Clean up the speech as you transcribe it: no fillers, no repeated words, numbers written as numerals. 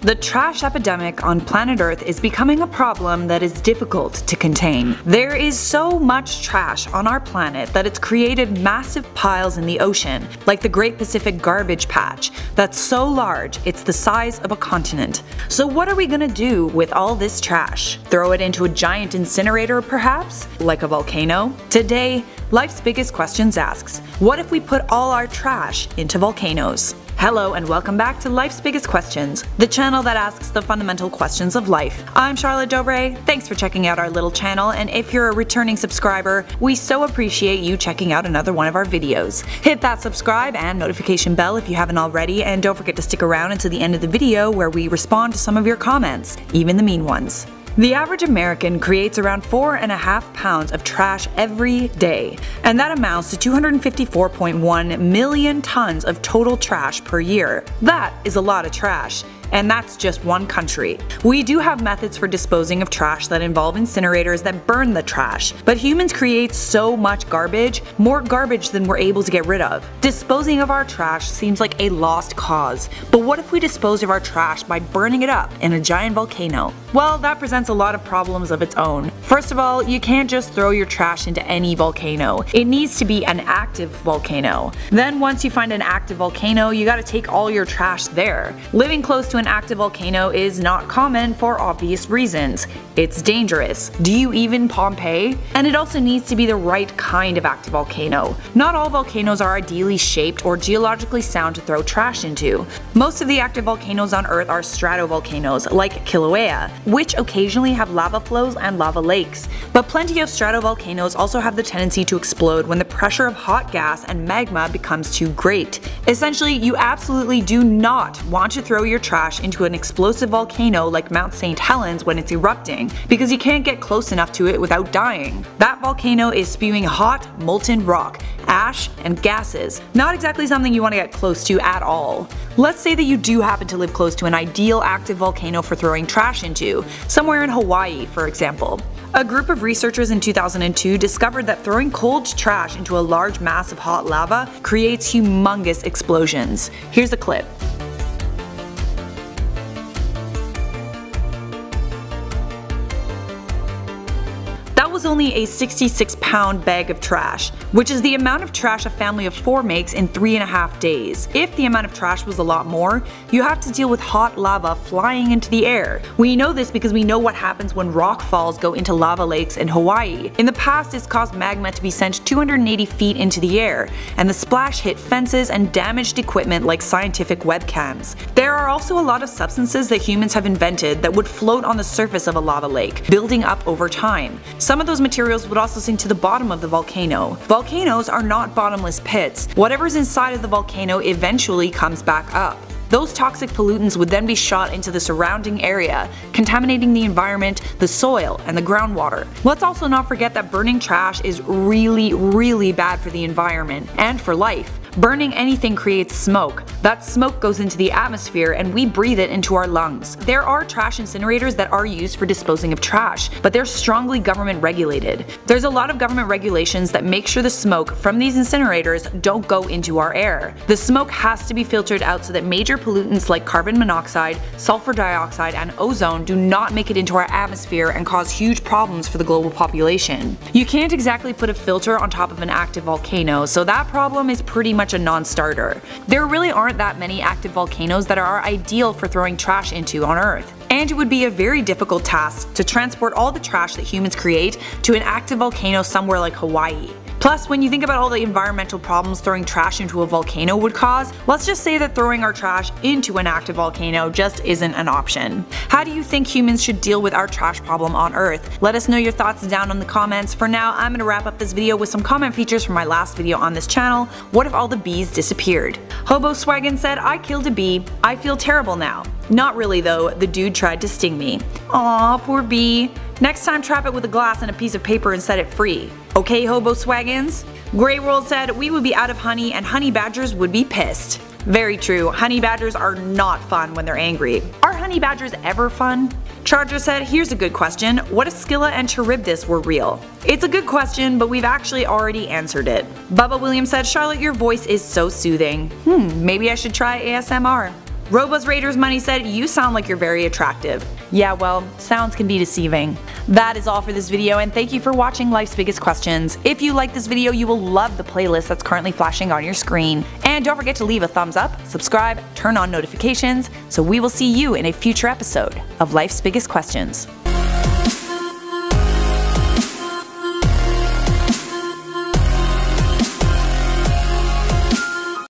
The trash epidemic on planet Earth is becoming a problem that is difficult to contain. There is so much trash on our planet that it's created massive piles in the ocean, like the Great Pacific Garbage Patch, that's so large it's the size of a continent. So what are we gonna do with all this trash? Throw it into a giant incinerator perhaps? Like a volcano? Today, Life's Biggest Questions asks, what if we put all our trash into volcanoes? Hello and welcome back to Life's Biggest Questions, the channel that asks the fundamental questions of life. I'm Charlotte Dobre, thanks for checking out our little channel, and if you're a returning subscriber, we so appreciate you checking out another one of our videos. Hit that subscribe and notification bell if you haven't already, and don't forget to stick around until the end of the video where we respond to some of your comments, even the mean ones. The average American creates around 4.5 pounds of trash every day, and that amounts to 254.1 million tons of total trash per year. That is a lot of trash. And that's just one country. We do have methods for disposing of trash that involve incinerators that burn the trash, but humans create so much garbage, more garbage than we're able to get rid of. Disposing of our trash seems like a lost cause, but what if we disposed of our trash by burning it up in a giant volcano? Well, that presents a lot of problems of its own. First of all, you can't just throw your trash into any volcano. It needs to be an active volcano. Then once you find an active volcano, you gotta take all your trash there. Living close to an active volcano is not common for obvious reasons. It's dangerous. Do you even Pompeii? And it also needs to be the right kind of active volcano. Not all volcanoes are ideally shaped or geologically sound to throw trash into. Most of the active volcanoes on Earth are stratovolcanoes, like Kilauea, which occasionally have lava flows and lava lakes. But plenty of stratovolcanoes also have the tendency to explode when the pressure of hot gas and magma becomes too great. Essentially, you absolutely do not want to throw your trash into an explosive volcano like Mount St. Helens when it's erupting, because you can't get close enough to it without dying. That volcano is spewing hot, molten rock, ash, and gases. Not exactly something you want to get close to at all. Let's say that you do happen to live close to an ideal active volcano for throwing trash into, somewhere in Hawaii, for example. A group of researchers in 2002 discovered that throwing cold trash into a large mass of hot lava creates humongous explosions. Here's a clip. Was only a 66-pound bag of trash, which is the amount of trash a family of 4 makes in 3.5 days. If the amount of trash was a lot more, you have to deal with hot lava flying into the air. We know this because we know what happens when rock falls go into lava lakes in Hawaii. In the past, it's caused magma to be sent 280 feet into the air, and the splash hit fences and damaged equipment like scientific webcams. There are also a lot of substances that humans have invented that would float on the surface of a lava lake, building up over time. Some of those materials would also sink to the bottom of the volcano. Volcanoes are not bottomless pits. Whatever's inside of the volcano eventually comes back up. Those toxic pollutants would then be shot into the surrounding area, contaminating the environment, the soil, and the groundwater. Let's also not forget that burning trash is really bad for the environment and for life. Burning anything creates smoke. That smoke goes into the atmosphere and we breathe it into our lungs. There are trash incinerators that are used for disposing of trash, but they're strongly government regulated. There's a lot of government regulations that make sure the smoke from these incinerators don't go into our air. The smoke has to be filtered out so that major pollutants like carbon monoxide, sulfur dioxide, and ozone do not make it into our atmosphere and cause huge problems for the global population. You can't exactly put a filter on top of an active volcano, so that problem is pretty much a non-starter. There really aren't that many active volcanoes that are ideal for throwing trash into on Earth. And it would be a very difficult task to transport all the trash that humans create to an active volcano somewhere like Hawaii. Plus, when you think about all the environmental problems throwing trash into a volcano would cause, let's just say that throwing our trash into an active volcano just isn't an option. How do you think humans should deal with our trash problem on Earth? Let us know your thoughts down in the comments. For now, I'm going to wrap up this video with some comment features from my last video on this channel, What If All the Bees Disappeared? Hobo Swaggin said, I killed a bee, I feel terrible now. Not really though, the dude tried to sting me. Aww, poor bee. Next time trap it with a glass and a piece of paper and set it free. Okay, Hobo Swaggins? Grey World said, we would be out of honey and honey badgers would be pissed. Very true, honey badgers are not fun when they're angry. Are honey badgers ever fun? Charger said, here's a good question, what if Scylla and Charybdis were real? It's a good question, but we've actually already answered it. Bubba Williams said, Charlotte, your voice is so soothing. Maybe I should try ASMR. Robo's Raiders Money said, "You sound like you're very attractive." Yeah, well, sounds can be deceiving. That is all for this video, and thank you for watching Life's Biggest Questions. If you like this video, you will love the playlist that's currently flashing on your screen. And don't forget to leave a thumbs up, subscribe, turn on notifications, so we will see you in a future episode of Life's Biggest Questions.